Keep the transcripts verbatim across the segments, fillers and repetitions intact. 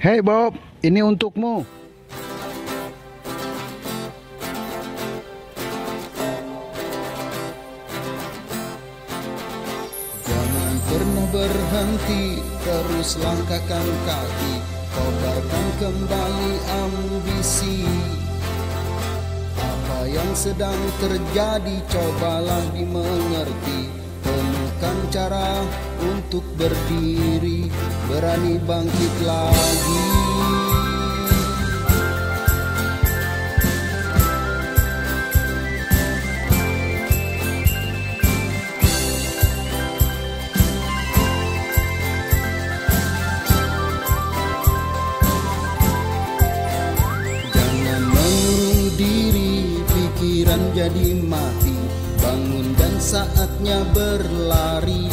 Hei Bob, ini untukmu. Jangan pernah berhenti, terus langkahkan kaki, kobarkan kembali ambisi. Apa yang sedang terjadi, cobalah dimengerti. Temukan cara untuk berdiri, berani bangkit lagi. Jangan menurun diri, pikiran jadi mati. Bangun dan saatnya berlari.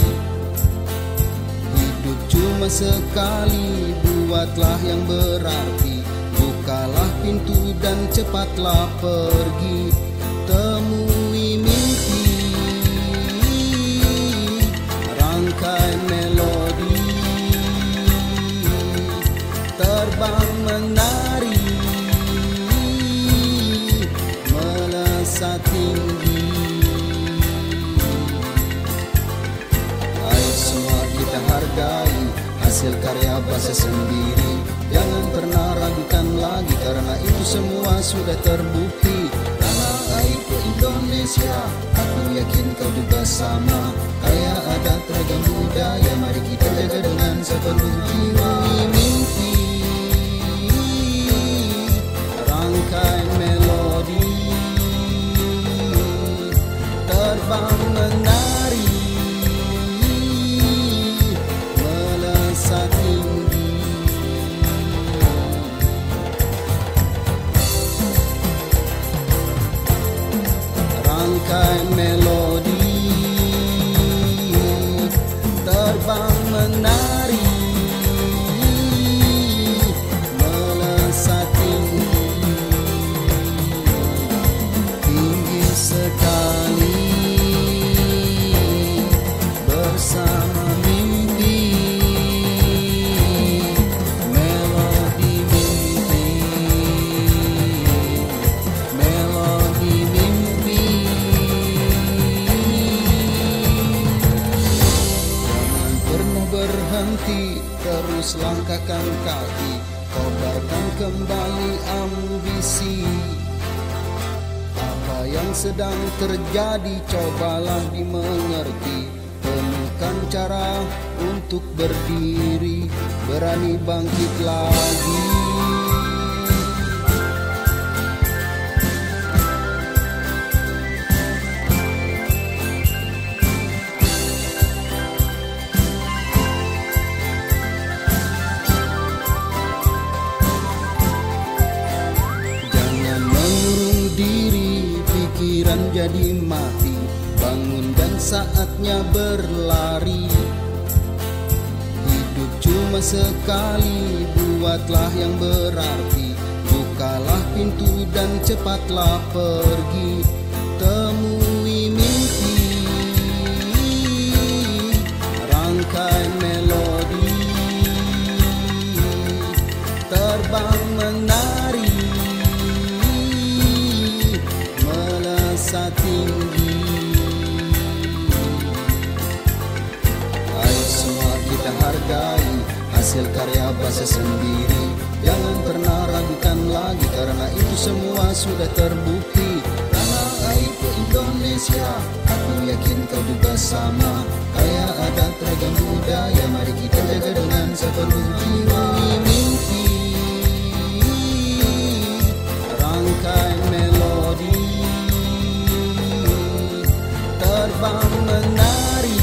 Hidup cuma sekali, buatlah yang berarti. Bukalah pintu dan cepatlah pergi. Temui mimpi, rangkai melodi, terbang menari, melesat tinggi. Hargai hasil karya bahasa sendiri. Jangan pernah ragukan lagi, karena itu semua sudah terbukti. Tanah airku Indonesia, aku yakin kau juga sama. Kaya adat ragam budaya, mari kita jaga dengan sepenuh jiwa. Mimpi, rangkai melodi, terbang menari, rangkai melodi, terbang menari, melesat tinggi, tinggi sekali bersama. Terus langkahkan kaki, kobarkan kembali ambisi. Apa yang sedang terjadi, cobalah dimengerti. Temukan cara untuk berdiri, berani bangkit lagi. Jadi mati, bangun dan saatnya berlari. Hidup cuma sekali, buatlah yang berarti. Bukalah pintu dan cepatlah pergi. Temui mimpi, rangkai melodi, terbang menari, tinggi. Ayo semua kita hargai hasil karya bahasa sendiri. Jangan pernah ragukan lagi, karena itu semua sudah terbukti. Tanah airku Indonesia, aku yakin kau juga sama. Kaya adat ragam budaya, mari kita jaga dengan sepenuh jiwa. Mimpi, rangkai melodi, terbang menari,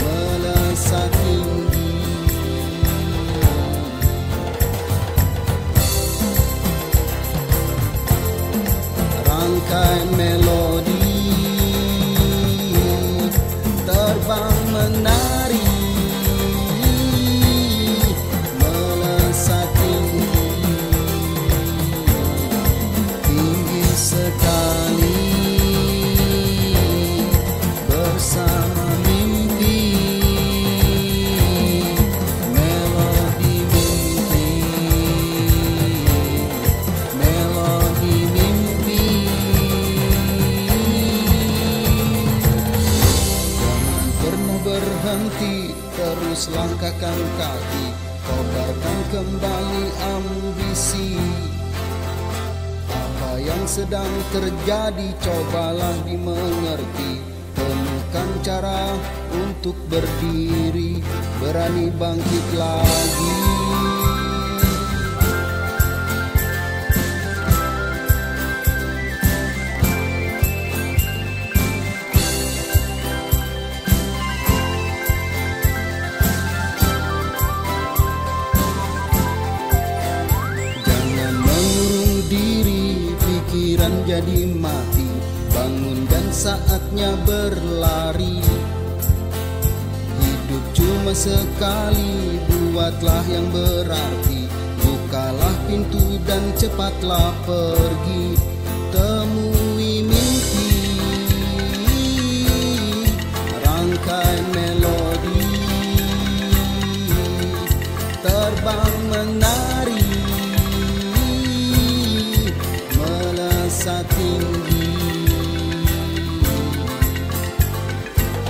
melesat tinggi, rangkai melodi, terbang menari. terus langkahkan kaki, kobarkan kembali ambisi. Apa yang sedang terjadi cobalah dimengerti, temukan cara untuk berdiri, berani bangkit lagi. Jadi mati, bangun dan saatnya berlari. Hidup cuma sekali, buatlah yang berarti. Bukalah pintu dan cepatlah pergi, temui mimpi. Rangkai melodi, terbang menari, tinggi.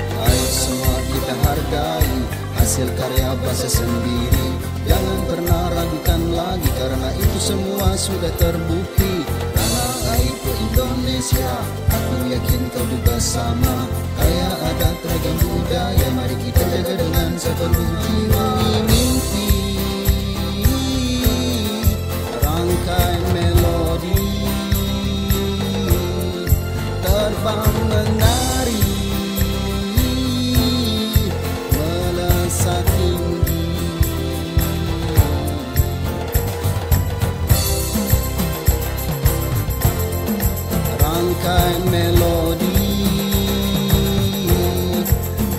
Ayo semua kita hargai hasil karya bahasa sendiri. Jangan pernah ragukan lagi, karena itu semua sudah terbukti. Tanahku Indonesia, aku yakin kau juga sama. Kaya adat ragam budaya, mari kita jaga dengan sepenuh jiwa. Mimpi, rangkai melodi, terbang menari, melesat tinggi. Rangkai melodi,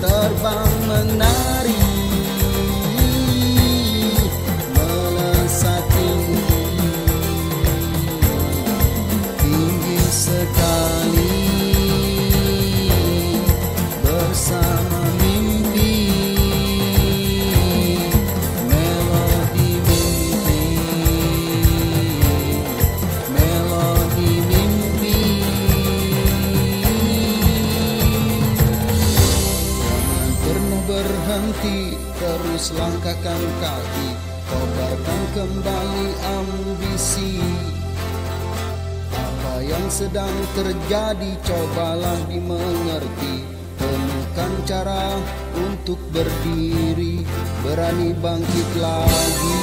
terbang menari, melesat tinggi. Tinggi sekali sama mimpi, melodi mimpi, melodi mimpi. Jangan pernah berhenti, terus langkahkan kaki, kobarkan kembali ambisi. Apa yang sedang terjadi cobalah dimengerti, temukan cara untuk berdiri, berani bangkit lagi.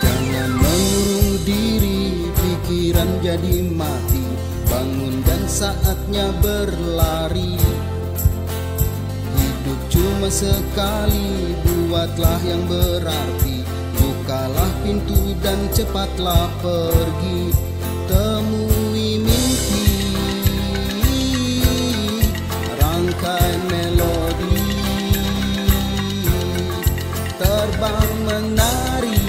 Jangan mengurung diri, pikiran jadi mati. Bangun dan saatnya berlari. Hidup cuma sekali, buatlah yang berarti. Bukalah pintu dan cepatlah pergi, temui mimpi. Rangkai melodi, terbang menari,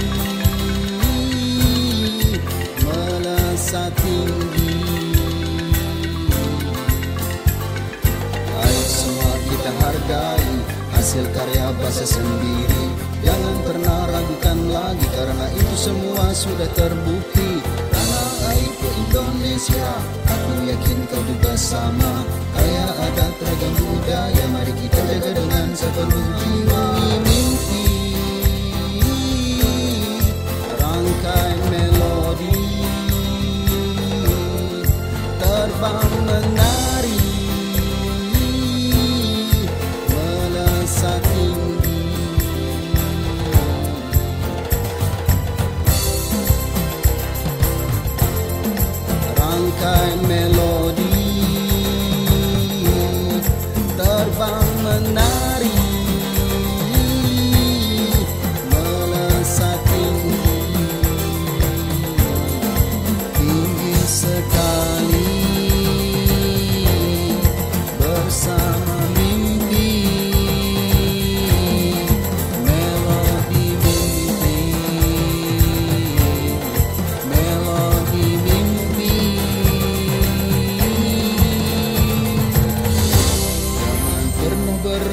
melesat tinggi. Hargai hasil karya bahasa sendiri. Jangan pernah ragukan lagi, karena itu semua sudah terbukti. Tanah airku Indonesia, aku yakin kau juga sama. Kaya adat ragam budaya, mari kita jaga dengan sepenuh jiwa. Mimpi, rangkai melodi, terbang menari, melesat tinggi. Rangkai melodi, terbang menari.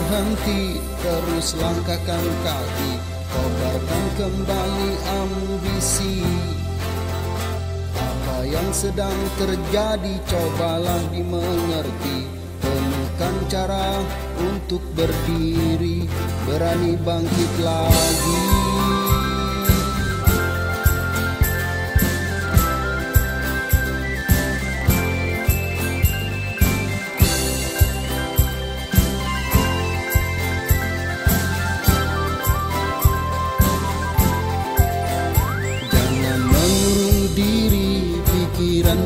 henti, terus langkahkan kaki, kobarkan kembali ambisi. Apa yang sedang terjadi, cobalah dimengerti. Temukan cara untuk berdiri, berani bangkit lagi.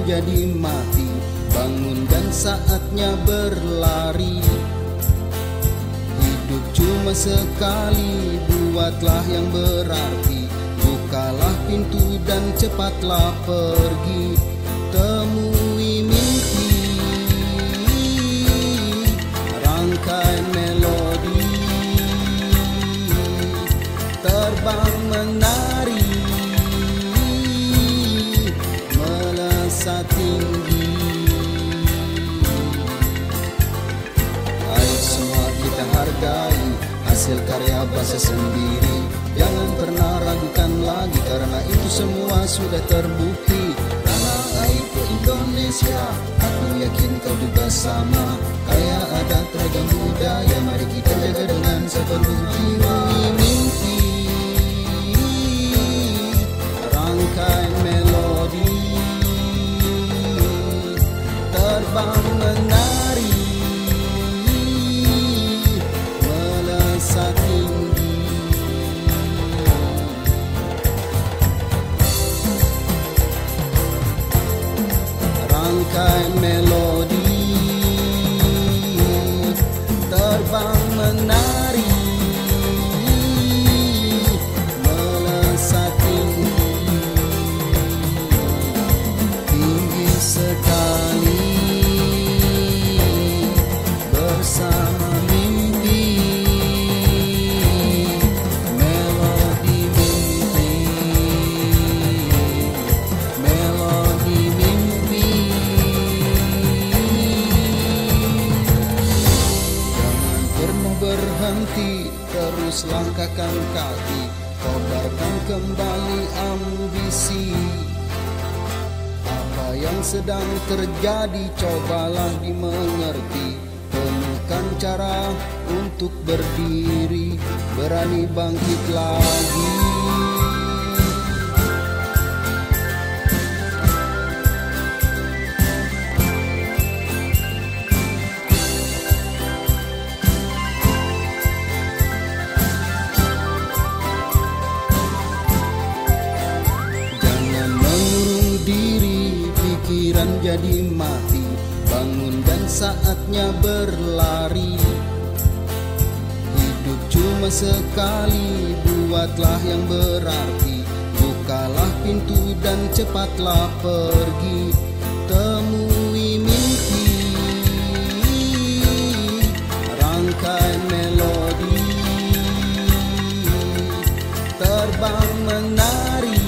Jadi mati, bangun dan saatnya berlari. Hidup cuma sekali, buatlah yang berarti. Bukalah pintu dan cepatlah pergi, temui mimpi. Rangkai melodi, terbang menari. Tinggi, ayo semua kita hargai hasil karya bahasa sendiri. Jangan pernah ragukan lagi, karena itu semua sudah terbukti. Tanah airku Indonesia, aku yakin kau juga sama. Kaya adat ragam budaya, mari kita jaga dengan sepenuh jiwa. Mimpi, rangkai melodi, terbang menari, melesat tinggi. Rangkai melodi, terbang menari, melesat tinggi. Tinggi sekali bersama mimpi, melodi mimpi, melodi mimpi. Jangan pernah berhenti, terus langkahkan kaki, kobarkan kembali ambisi. Apa yang sedang terjadi, cobalah dimengerti. Temukan cara untuk berdiri, berani bangkit lagi. Jangan mengurung diri, pikiran jadi mati. Bangun dan saatnya berlari. Hidup cuma sekali, buatlah yang berarti. Bukalah pintu dan cepatlah pergi, temui mimpi. Rangkai melodi, terbang menari,